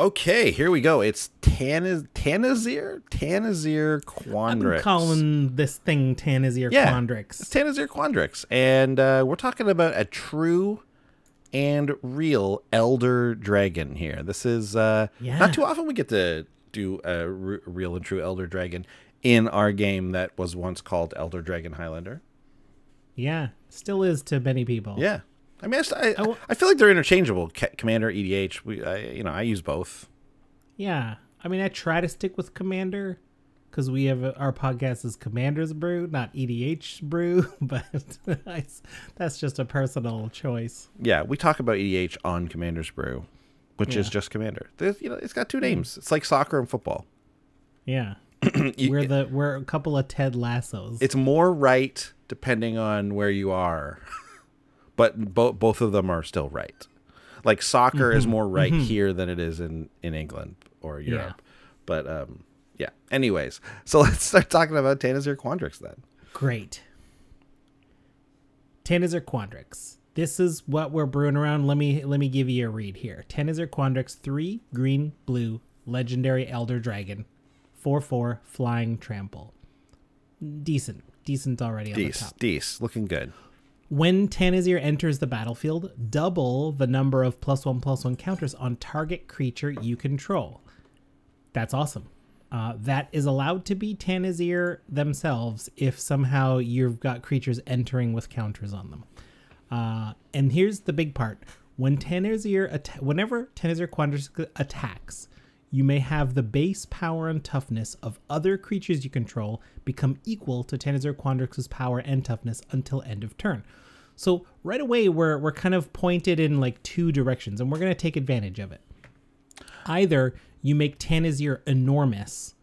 Okay, here we go. It's Tanazir Quandrix. I'm calling this thing Tanazir Quandrix. It's Tanazir Quandrix. And we're talking about a true and real Elder Dragon here. This is not too often we get to do a real and true Elder Dragon in our game that was once called Elder Dragon Highlander. Yeah, still is to many people. Yeah. I mean, I feel like they're interchangeable. Commander, EDH, I use both. Yeah. I mean, I try to stick with Commander because we have our podcast is Commander's Brew, not EDH Brew, but that's just a personal choice. Yeah, we talk about EDH on Commander's Brew, which is just Commander. There's, it's got two names. It's like soccer and football. Yeah. we're a couple of Ted Lassos. It's more right depending on where you are. But both of them are still right. Like soccer is more right here than it is in England or Europe. Yeah. But yeah. Anyways, so let's start talking about Tanazir Quandrix then. Great. Tanazir Quandrix. This is what we're brewing around. Let me give you a read here. Tanazir Quandrix, 3 green blue legendary elder dragon, 4/4 flying trample. Decent, decent already. Dece, on the top. Dece, looking good. When Tanazir enters the battlefield, double the number of +1/+1 counters on target creature you control. That's awesome. That is allowed to be Tanazir themselves if somehow you've got creatures entering with counters on them. And here's the big part. Whenever Tanazir Quandrix attacks, you may have the base power and toughness of other creatures you control become equal to Tanazir Quandrix's power and toughness until end of turn. So right away, we're kind of pointed in like two directions, and we're going to take advantage of it. Either you make Tanazir enormous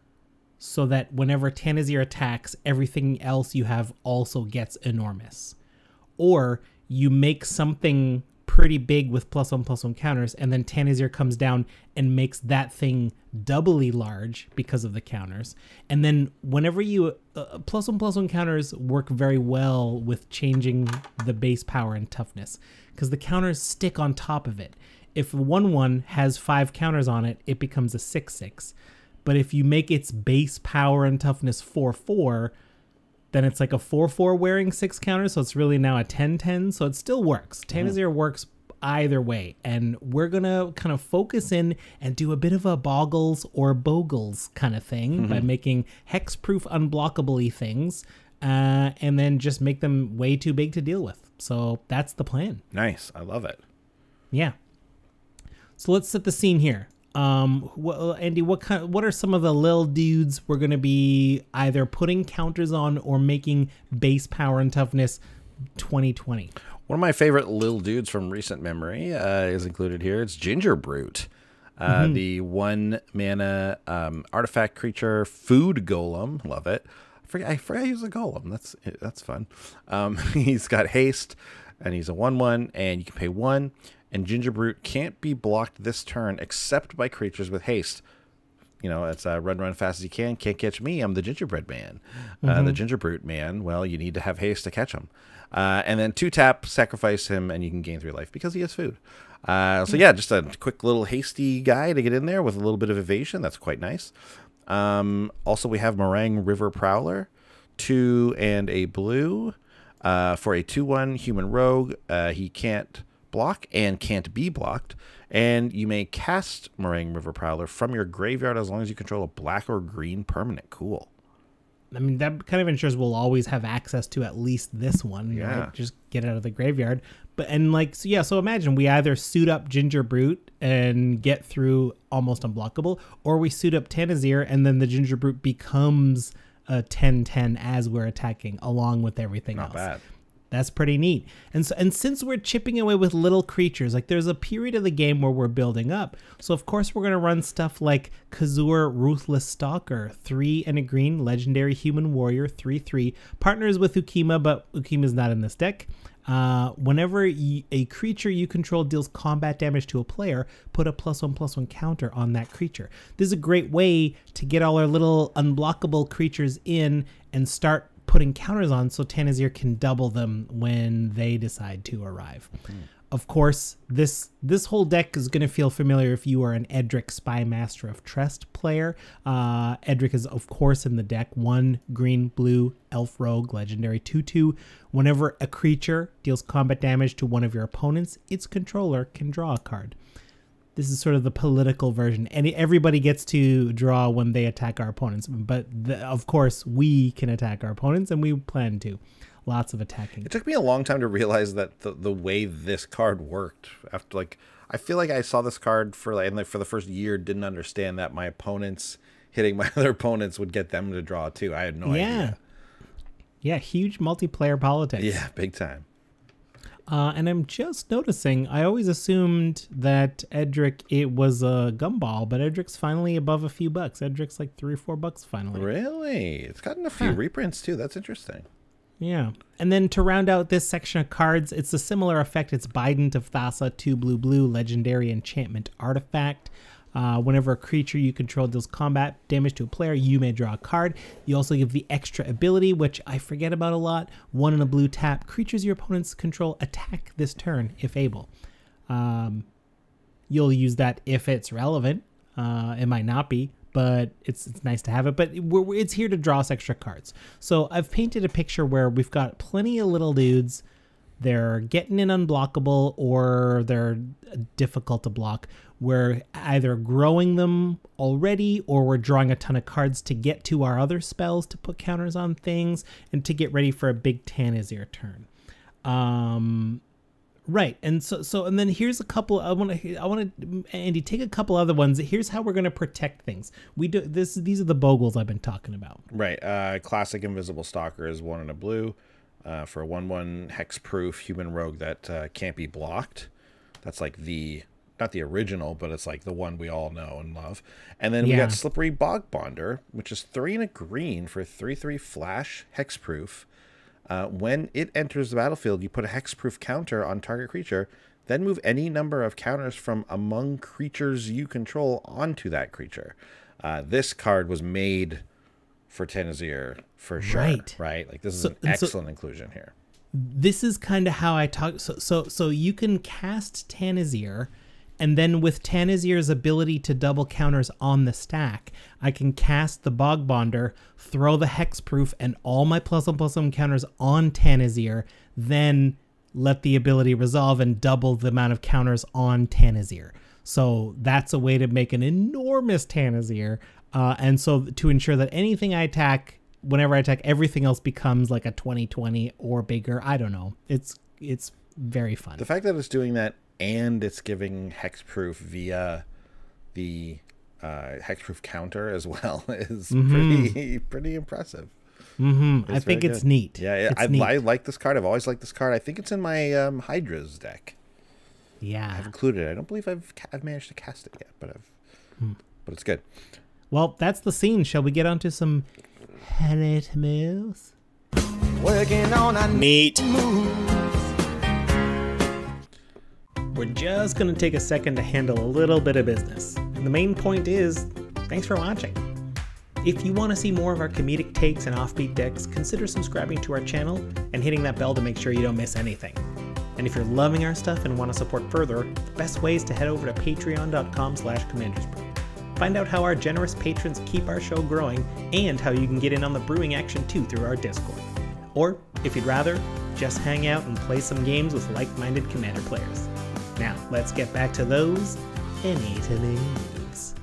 so that whenever Tanazir attacks, everything else you have also gets enormous. Or you make something pretty big with +1/+1 counters, and then Tanazir comes down and makes that thing doubly large because of the counters. And then whenever you +1/+1 counters work very well with changing the base power and toughness because the counters stick on top of it. If 1/1 has 5 counters on it, it becomes a 6/6. But if you make its base power and toughness 4/4, then it's like a 4/4 wearing 6 counters, so it's really now a 10/10, so it still works. Tanazir works either way, and we're going to kind of focus in and do a bit of a bogles or bogles kind of thing by making hexproof unblockable-y things, and then just make them way too big to deal with. So that's the plan. Nice. I love it. Yeah. So let's set the scene here. Well, Andy, what are some of the little dudes we're going to be either putting counters on or making base power and toughness 20/20? One of my favorite little dudes from recent memory is included here. It's Ginger Brute, the 1 mana artifact creature food golem. Love it. I forgot he was a golem. That's fun. He's got haste, and he's a 1/1, and you can pay 1. And Ginger Brute can't be blocked this turn except by creatures with haste. You know, it's run fast as you can. Can't catch me. I'm the gingerbread man. The Ginger Brute man, well, you need to have haste to catch him. And then 2-tap, sacrifice him, and you can gain 3 life because he has food. So, yeah, just a quick little hasty guy to get in there with a little bit of evasion. That's quite nice. Also, we have Meringue River Prowler, 2 and a blue for a 2/1 human rogue. He can't block and can't be blocked, and you may cast Meringue River Prowler from your graveyard as long as you control a black or green permanent. Cool. I mean, that kind of ensures we'll always have access to at least this one. Yeah, right? Just get out of the graveyard. But and like, so yeah, so imagine we either suit up Ginger Brute and get through almost unblockable, or we suit up Tanazir and then the Ginger Brute becomes a 10/10 as we're attacking along with everything else. Not bad. That's pretty neat. And since we're chipping away with little creatures, like there's a period of the game where we're building up. So of course we're going to run stuff like Kizur Ruthless Stalker, 3 and a green, legendary human warrior, 3/3, partners with Ukima, but Ukima's not in this deck. Whenever a creature you control deals combat damage to a player, put a +1/+1 counter on that creature. This is a great way to get all our little unblockable creatures in and start putting counters on so Tanazir can double them when they decide to arrive. Of course, this whole deck is going to feel familiar if you are an Edric Spy Master of Trest player. Edric is, of course, in the deck. 1 green, blue, elf rogue, legendary 2/2. Whenever a creature deals combat damage to one of your opponents, its controller can draw a card. This is sort of the political version. And everybody gets to draw when they attack our opponents. But of course, we can attack our opponents, and we plan to. Lots of attacking. It took me a long time to realize that the way this card worked. After, like, I feel like I saw this card for for the first year, didn't understand that my opponents hitting my other opponents would get them to draw too. I had no idea. Yeah, huge multiplayer politics. Yeah, big time. And I'm just noticing, I always assumed that Edric, it was a gumball, but Edric's finally above a few bucks. Edric's like $3 or $4 finally. Really? It's gotten a few reprints too. That's interesting. Yeah. And then to round out this section of cards, it's a similar effect. It's Bident of Thassa, 2 blue, legendary enchantment artifact. Whenever a creature you control deals combat damage to a player, you may draw a card. You also give the extra ability, which I forget about a lot. 1 and a blue tap. Creatures your opponents control attack this turn, if able. You'll use that if it's relevant. It might not be, but it's nice to have it. But it's here to draw us extra cards. So I've painted a picture where we've got plenty of little dudes. They're getting in unblockable, or they're difficult to block. We're either growing them already, or we're drawing a ton of cards to get to our other spells, to put counters on things, and to get ready for a big Tanazir turn. Right, and so then here's a couple. I want to Andy, take a couple other ones. Here's how we're going to protect things. We do this. These are the bogles I've been talking about. Right, classic Invisible Stalker is 1 and a blue. For a 1/1 hexproof human rogue that can't be blocked. That's like the, not the original, but it's like the one we all know and love. And then we got Slippery Bogbonder, which is 3 and a green for 3/3 flash hexproof. When it enters the battlefield, you put a hexproof counter on target creature, then move any number of counters from among creatures you control onto that creature. This card was made for Tanazir, for sure, right? Like, this is an excellent inclusion here. This is kind of how I talk. So you can cast Tanazir, and then with Tanazir's ability to double counters on the stack, I can cast the Bogbonder, throw the hexproof and all my +1/+1 counters on Tanazir, then let the ability resolve and double the amount of counters on Tanazir. So that's a way to make an enormous Tanazir. And so to ensure that anything I attack, whenever I attack, everything else becomes like a 20/20 or bigger. I don't know. It's very fun. The fact that it's doing that, and it's giving hexproof via the hexproof counter as well, is pretty impressive. I think it's neat. Yeah, I like this card. I've always liked this card. I think it's in my Hydra's deck. Yeah, I've included it. I don't believe I've managed to cast it yet, but but it's good. Well, that's the scene. Shall we get onto some Hadana's moves? Working on a meat moves. We're just going to take a second to handle a little bit of business. And the main point is, thanks for watching. If you want to see more of our comedic takes and offbeat decks, consider subscribing to our channel and hitting that bell to make sure you don't miss anything. And if you're loving our stuff and want to support further, the best way is to head over to patreon.com/commandersbrew. Find out how our generous patrons keep our show growing and how you can get in on the brewing action too through our Discord. Or, if you'd rather, just hang out and play some games with like-minded Commander players. Now, let's get back to those Hadana's.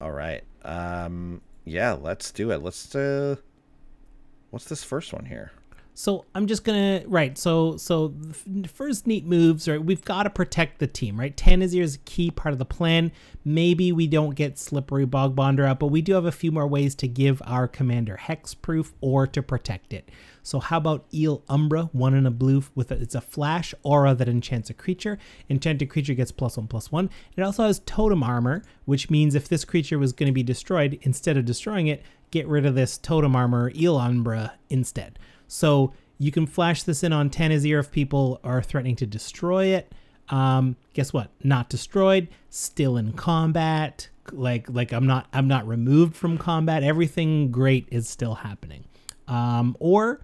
All right. Yeah, let's do it. Let's what's this first one here? So I'm just gonna So the first neat moves, right? We've got to protect the team, right? Tanazir is a key part of the plan. Maybe we don't get Slippery Bogbonder out, but we do have a few more ways to give our commander hexproof or to protect it. So how about Eel Umbra, 1 and a blue? It's a flash aura that enchants a creature. Enchanted creature gets +1/+1. It also has totem armor, which means if this creature was going to be destroyed, instead of destroying it, get rid of this totem armor Eel Umbra instead. So you can flash this in on Tanazir if people are threatening to destroy it. Guess what? Not destroyed, still in combat. Like I'm not removed from combat. Everything great is still happening. Or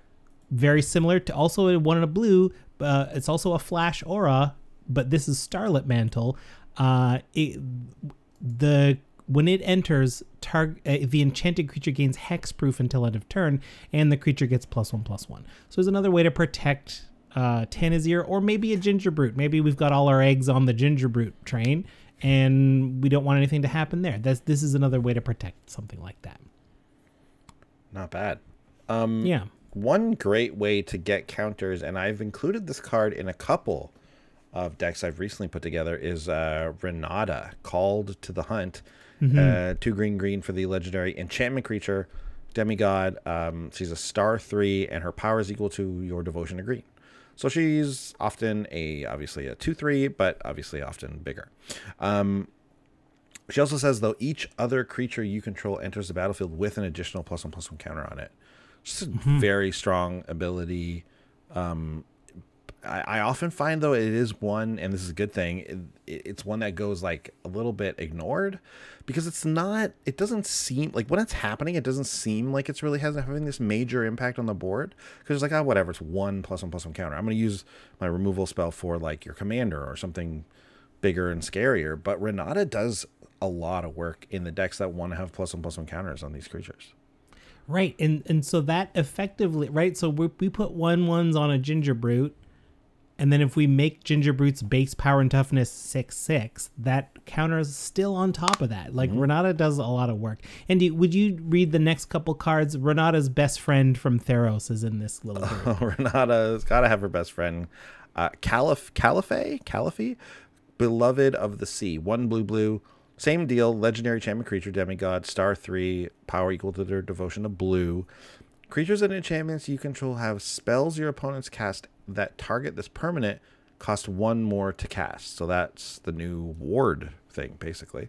very similar to also a 1 and a blue, It's also a flash aura, but this is Starlit Mantle. When it enters, the enchanted creature gains hexproof until end of turn, and the creature gets +1/+1. So there's another way to protect Tanazir, or maybe a Ginger Brute. Maybe we've got all our eggs on the Ginger Brute train, and we don't want anything to happen there. This is another way to protect something like that. Not bad. Yeah. One great way to get counters, and I've included this card in a couple of decks I've recently put together, is Renata Called to the Hunt. Mm-hmm. 2 green for the legendary enchantment creature, demigod. She's a *3, and her power is equal to your devotion to green. So she's often obviously a 2/3, but obviously often bigger. She also says, though, each other creature you control enters the battlefield with an additional +1/+1 counter on it. Just a very strong ability. I often find, though, it is one, and this is a good thing, it's one that goes like a little bit ignored, because it doesn't seem like, when it's happening, it doesn't seem like it's really having this major impact on the board, because it's like, oh, whatever, it's 1/+1/+1 counter. I'm going to use my removal spell for like your commander or something bigger and scarier. But Renata does a lot of work in the decks that want to have +1/+1 counters on these creatures. Right. And so that effectively, right, so we put 1/1s on a Ginger Brute, and then if we make Ginger Brute's base power and toughness 6/6, that counter is still on top of that. Like, Renata does a lot of work. Andy, would you read the next couple cards? Renata's best friend from Theros is in this little group. Oh, Renata's got to have her best friend. Callaphe? Beloved of the Sea. 1 blue. Same deal. Legendary enchantment creature, demigod, *3, power equal to their devotion to blue. Creatures and enchantments you control have spells your opponents cast that target this permanent, cost 1 more to cast. So that's the new ward thing, basically.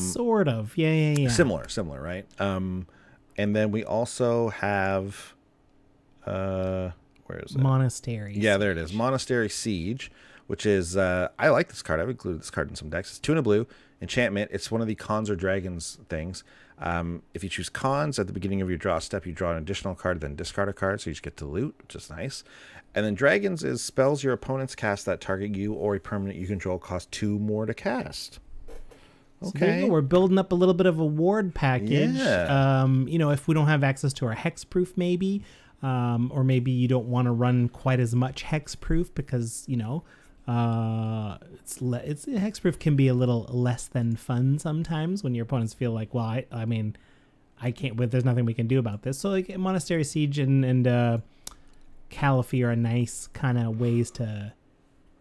Sort of. Yeah. Similar, right? And then we also have... where is it? Monastery. Yeah, there it is. Monastery Siege, which is... I like this card. I've included this card in some decks. It's 2 and a blue. Enchantment. It's one of the cons or dragons things. If you choose cons, at the beginning of your draw step, you draw an additional card, then discard a card, so you just get to loot, which is nice. And then dragons is spells your opponents cast that target you or a permanent you control cost 2 more to cast. Okay. So there you go. We're building up a little bit of a ward package. Yeah. You know, if we don't have access to our hexproof, maybe, or maybe you don't want to run quite as much hexproof because, you know, hexproof can be a little less than fun sometimes when your opponents feel like, well, I mean I can't, but there's nothing we can do about this. So like Monastery Siege and Callaphe are nice kind of ways to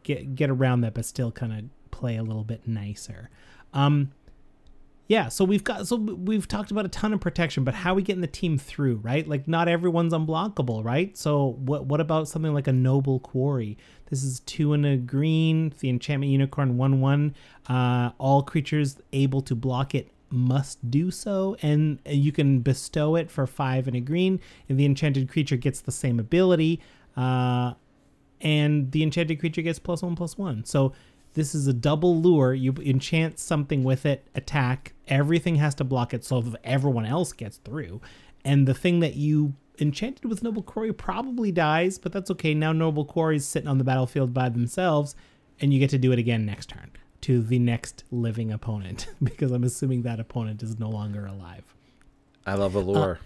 get around that, but still kind of play a little bit nicer. Yeah, so we've talked about a ton of protection, but how are we getting the team through, right? Like, not everyone's unblockable, right? So what about something like a Noble Quarry? This is 2 and a green, the enchantment unicorn, 1/1. All creatures able to block it must do so, and you can bestow it for 5 and a green, and the enchanted creature gets the same ability, and the enchanted creature gets +1/+1. So this is a double lure. You enchant something with it, attack. Everything has to block it, so that everyone else gets through. And the thing that you enchanted with Noble Quarry probably dies, but that's okay. Now Noble Quarry's sitting on the battlefield by themselves, and you get to do it again next turn to the next living opponent, because I'm assuming that opponent is no longer alive. I love a lure.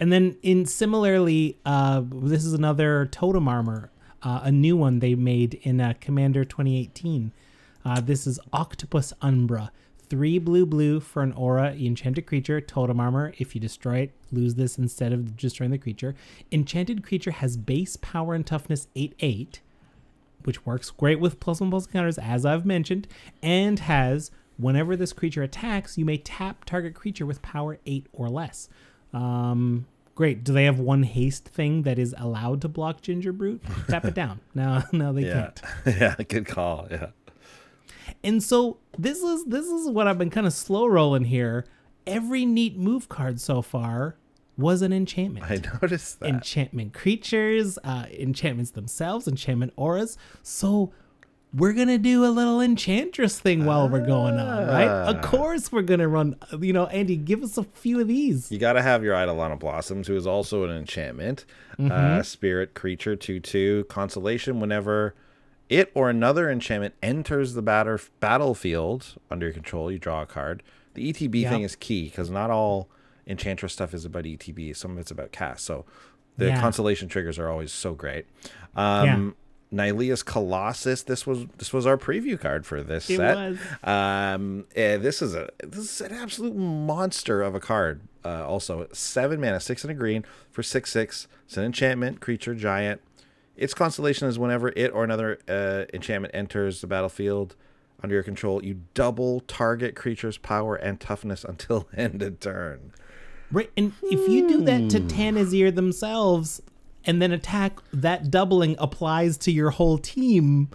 And then similarly, this is another totem armor. A new one they made in Commander 2018. This is Octopus Umbra. 3 blue for an aura, enchanted creature, totem armor. If you destroy it, lose this instead of destroying the creature. Enchanted creature has base power and toughness 8/8, which works great with +1/+1 counters, as I've mentioned, and has, whenever this creature attacks, you may tap target creature with power 8 or less. Great. Do they have one haste thing that is allowed to block Ginger Brute? Tap it down. No, they can't. Yeah, good call. Yeah. And so this is what I've been kind of slow rolling here. Every neat move card so far was an enchantment. I noticed that. Enchantment creatures, enchantments themselves, enchantment auras. So we're going to do a little Enchantress thing while we're going on, right? Of course we're going to run, you know, Andy, give us a few of these. You got to have your Eidolon of Blossoms, who is also an enchantment. Spirit creature, 2/2, consolation. Whenever it or another enchantment enters the battlefield under your control, you draw a card. The ETB thing is key, because not all Enchantress stuff is about ETB. Some of it's about cast. So the consolation triggers are always so great. Nylea's Colossus. This was our preview card for this set. It was. This is an absolute monster of a card. Also 7 mana, 6 and a green for 6/6. It's an enchantment creature giant. Its constellation is whenever it or another enchantment enters the battlefield under your control, you double target creature's power and toughness until end of turn. Right, and if you do that to Tanazir themselves, and then attack, that doubling applies to your whole team.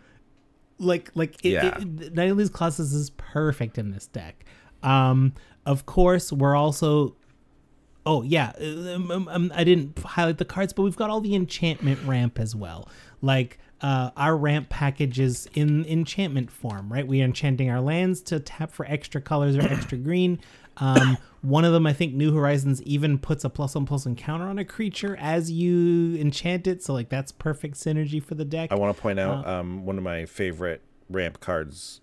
Nylea's Colossus is perfect in this deck. Of course, we're also, I didn't highlight the cards, but we've got all the enchantment ramp as well. Like our ramp package is in enchantment form, right? We are enchanting our lands to tap for extra colors or extra green. One of them, I think New Horizons even puts a +1/+1 counter on a creature as you enchant it. So like that's perfect synergy for the deck. I want to point out one of my favorite ramp cards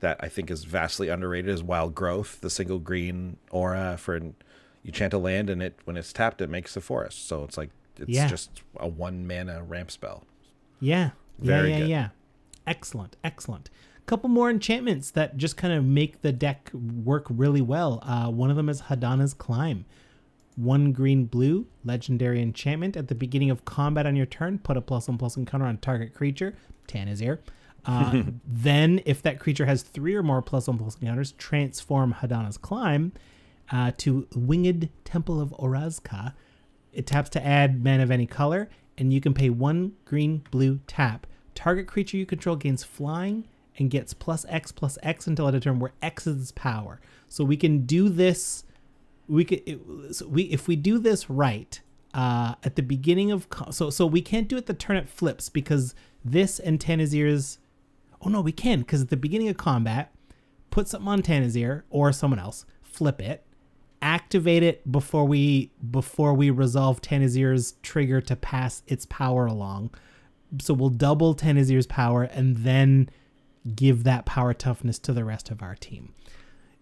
that I think is vastly underrated is Wild Growth, the 1 green aura for you chant a land and it when it's tapped it makes a forest. So it's like it's just a 1 mana ramp spell. Yeah. Very good. Excellent. Excellent. Couple more enchantments that just kind of make the deck work really well. One of them is Hadana's Climb. 1 green blue, legendary enchantment. At the beginning of combat on your turn, put a +1/+1 counter on target creature, Tanazir. Then if that creature has 3 or more +1/+1 counters, transform Hadana's Climb to Winged Temple of Orazca. It taps to add mana of any color, and you can pay 1 green blue tap. Target creature you control gains flying and gets +X +X until at a turn where X is power. So we can do this. If we do this right at the beginning of so we can't do it the turn it flips because this and Tanazir's. Oh no, we can, because at the beginning of combat, put something on Tanazir or someone else, flip it, activate it before we resolve Tanazir's trigger to pass its power along. So we'll double Tanazir's power and then give that power toughness to the rest of our team.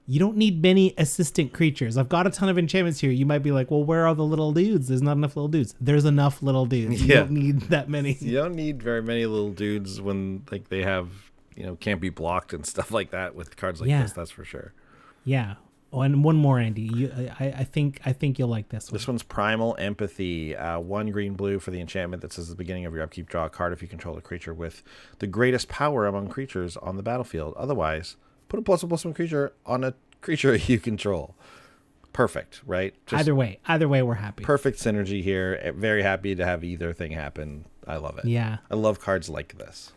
You don't need many assistant creatures. I've got a ton of enchantments here. You might be like, well, where are the little dudes? There's not enough little dudes. There's enough little dudes. You don't need that many. You don't need very many little dudes when like they have, you know, can't be blocked and stuff like that with cards like this. That's for sure. Yeah. Oh, and one more, Andy. I think you'll like this one. This one's Primal Empathy. 1 green blue for the enchantment that says at the beginning of your upkeep, draw a card if you control a creature with the greatest power among creatures on the battlefield. Otherwise, put a +1/+1 creature on a creature you control. Perfect, right? Just either way, we're happy. Perfect synergy here. Very happy to have either thing happen. I love it. Yeah, I love cards like this.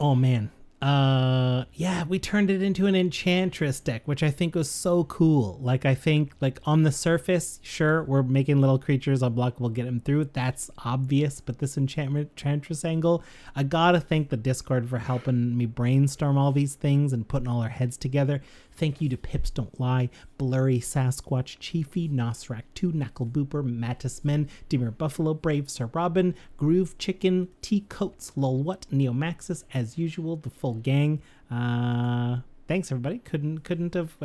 Oh man. Yeah, we turned it into an Enchantress deck, which I think was so cool. Like, I think, like, on the surface, sure, we're making little creatures unblockable, get them through. That's obvious. But this Enchantress angle, I gotta thank the Discord for helping me brainstorm all these things and putting all our heads together. Thank you to Pips Don't Lie, Blurry Sasquatch, Chiefy, Nosrack 2, Knuckle Booper, Mattis Men, Demir Buffalo, Brave Sir Robin, Groove Chicken, T Coats, Lolwut, Neomaxis, as usual, the full gang. Thanks everybody. Couldn't have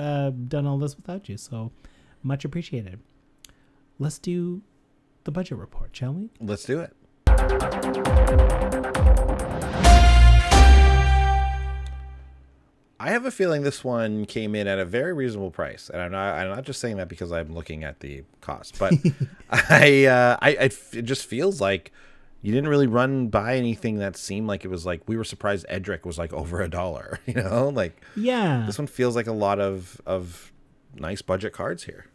done all this without you, so much appreciated. Let's do the budget report, shall we? Let's do it. I have a feeling this one came in at a very reasonable price, and I'm not just saying that because I'm looking at the cost, but it just feels like you didn't really run by anything that seemed like it was like we were surprised. Edric was like over $1, you know, like this one feels like a lot of nice budget cards here.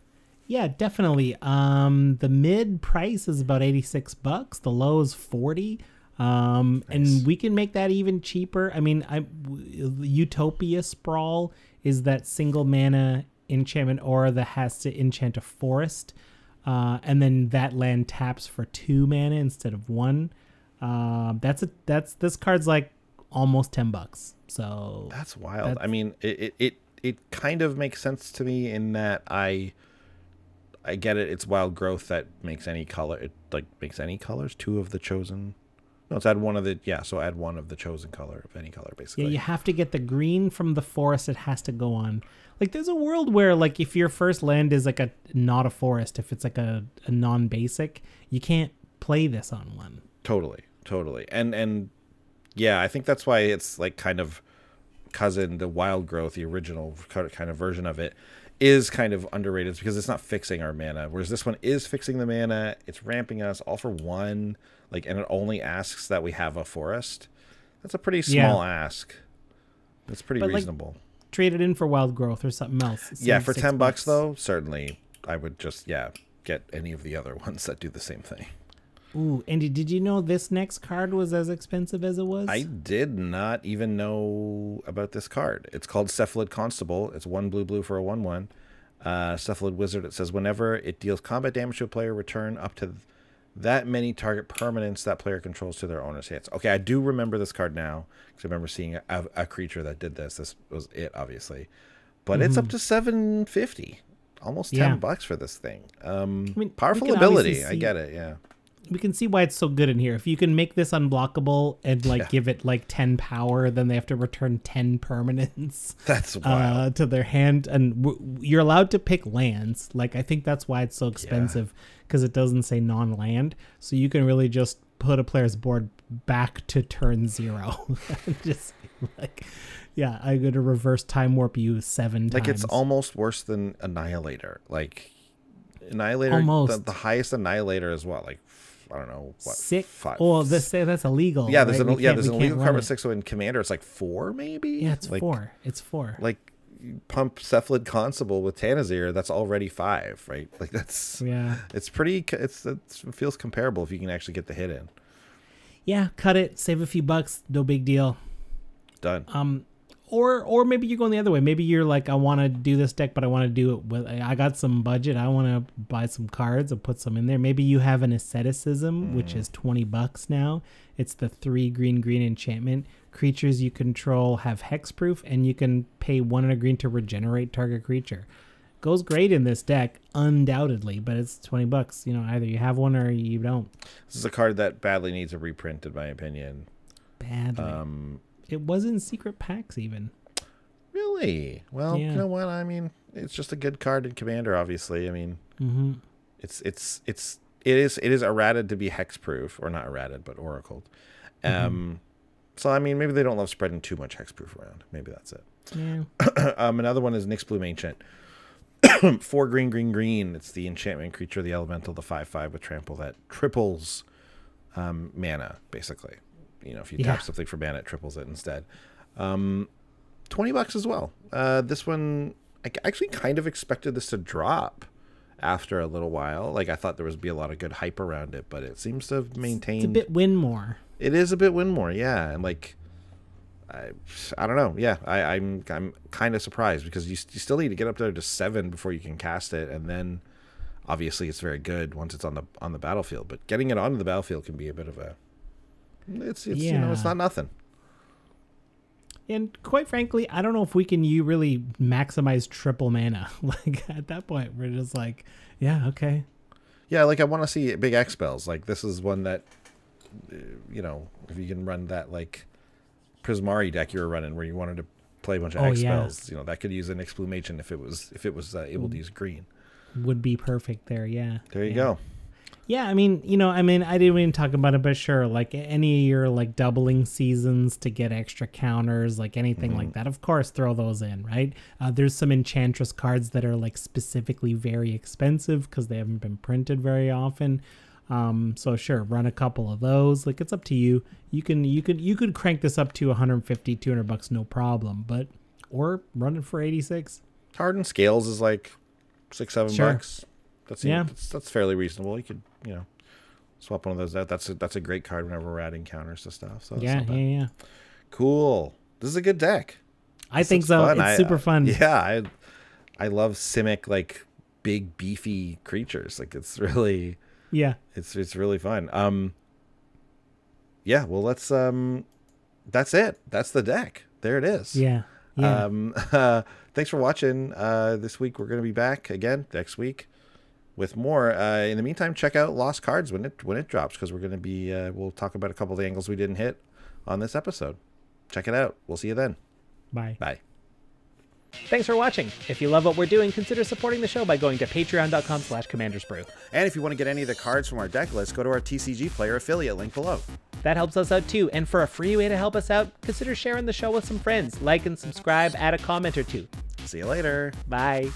Yeah, definitely. The mid price is about $86. The low is $40. Nice. And we can make that even cheaper. I mean, Utopia Sprawl is that 1 mana enchantment aura that has to enchant a forest. And then that land taps for 2 mana instead of 1. That's this card's like almost $10. So that's wild. That's... I mean, it kind of makes sense to me in that I get it. It's wild growth that makes any color. It like makes any colors. Two of the chosen. No, it's add one of the, yeah, so add one of the chosen color, of any color, basically. Yeah, you have to get the green from the forest. It has to go on. Like, there's a world where, like, if your first land is, like, a not a forest, if it's, like, a non-basic, you can't play this on one. Totally, totally. And yeah, I think that's why it's, like, kind of cousin, the wild growth, the original kind of version of it, is kind of underrated because it's not fixing our mana, whereas this one is fixing the mana. It's ramping us all for one, like, and it only asks that we have a forest. That's a pretty small ask. That's pretty reasonable. Like, trade it in for wild growth or something else. Yeah, for $10 though, certainly I would just get any of the other ones that do the same thing. Ooh, Andy, did you know this next card was as expensive as it was? I did not even know about this card. It's called Cephalid Constable. It's 1/2 for a 1/1. Cephalid Wizard, it says, whenever it deals combat damage to a player, return up to that many target permanents that player controls to their owner's hands. Okay, I do remember this card now, because I remember seeing a creature that did this. This was it, obviously. But it's up to $7.50. Almost $10 for this thing. I mean, powerful ability. I get it, yeah. We can see why it's so good in here. If you can make this unblockable and give it like 10 power, then they have to return 10 permanents. That's wild. To their hand. And you're allowed to pick lands. Like, I think that's why it's so expensive, because it doesn't say non-land. So you can really just put a player's board back to turn 0. Just like, yeah, I'm going to reverse time warp you 7 times. Like, it's almost worse than Annihilator. Like, Annihilator, almost. The highest Annihilator as well. Like, I don't know what 6. Oh, that's illegal. Yeah, there's an illegal card with 6. So in Commander, it's like 4, maybe. Yeah, it's like, 4. It's 4. Like, pump Cephalid Constable with Tanazir. That's already 5, right? Like, that's It's pretty. It feels comparable if you can actually get the hit in. Yeah, cut it. Save a few bucks. No big deal. Done. Or maybe you're going the other way. Maybe you're like, I want to do this deck, but I want to do it with, I got some budget. I want to buy some cards and put some in there. Maybe you have an Asceticism, which is $20 now. It's the 3 green enchantment. Creatures you control have hexproof, and you can pay 1 and a green to regenerate target creature. Goes great in this deck, undoubtedly, but it's $20. You know, either you have one or you don't. This is a card that badly needs a reprint, in my opinion. Badly. It was in secret packs, even. Really? Well, you know what? I mean, it's just a good card in Commander, obviously. I mean, it is errated to be hexproof, or not errated, but oracled. So I mean, maybe they don't love spreading too much hexproof around. Maybe that's it. Yeah. Another one is Nyx Bloom Ancient. 4 green. It's the enchantment creature, the elemental, the 5/5 with trample that triples mana, basically. You know, if you tap something for mana, it triples it instead. $20 as well. This one, I actually kind of expected this to drop after a little while. Like, I thought there would be a lot of good hype around it, but it seems to have maintained. It's a bit Windmoor. It is a bit Windmoor, yeah. And like, I don't know. Yeah, I'm kind of surprised, because you still need to get up there to 7 before you can cast it, and then obviously it's very good once it's on the battlefield. But getting it onto the battlefield can be a bit of a It's you know, it's not nothing. And quite frankly, I don't know if we can really maximize triple mana. Like, at that point, we're just like, yeah, okay. Yeah, like, I want to see big X spells. Like, this is one that, you know, if you can run that, like, Prismari deck you were running where you wanted to play a bunch of X spells, you know, that could use an Explumation if it was able to use green. Would be perfect there, yeah. There you go. Yeah, I mean, you know, I didn't even talk about it, but sure, like, any of your, like, doubling seasons to get extra counters, like, anything like that, of course, throw those in, right? There's some Enchantress cards that are, like, specifically very expensive because they haven't been printed very often. So sure, run a couple of those. Like, it's up to you. You could crank this up to 150, $200, no problem, or run it for 86. Hardened Scales is like $6, $7. That seems, that's fairly reasonable. You could, you know, swap one of those out. That's a great card whenever we're adding counters to stuff. So yeah. Cool. This is a good deck. I think so. Fun. It's super fun. Yeah, I love Simic, like, big beefy creatures. Like, it's really it's really fun. Well, let's that's it. That's the deck. There it is. Yeah. Yeah. Thanks for watching. This week we're going to be back again next week with more. In the meantime, check out Lost Cards when it drops, because we're going to be we'll talk about a couple of the angles we didn't hit on this episode. Check it out. We'll see you then. Bye. Bye. Thanks for watching. If you love what we're doing, consider supporting the show by going to patreon.com/commandersbrew. And if you want to get any of the cards from our deck list, go to our TCG player affiliate link below. That helps us out too, and for a free way to help us out, consider sharing the show with some friends. Like and subscribe, add a comment or two. See you later. Bye.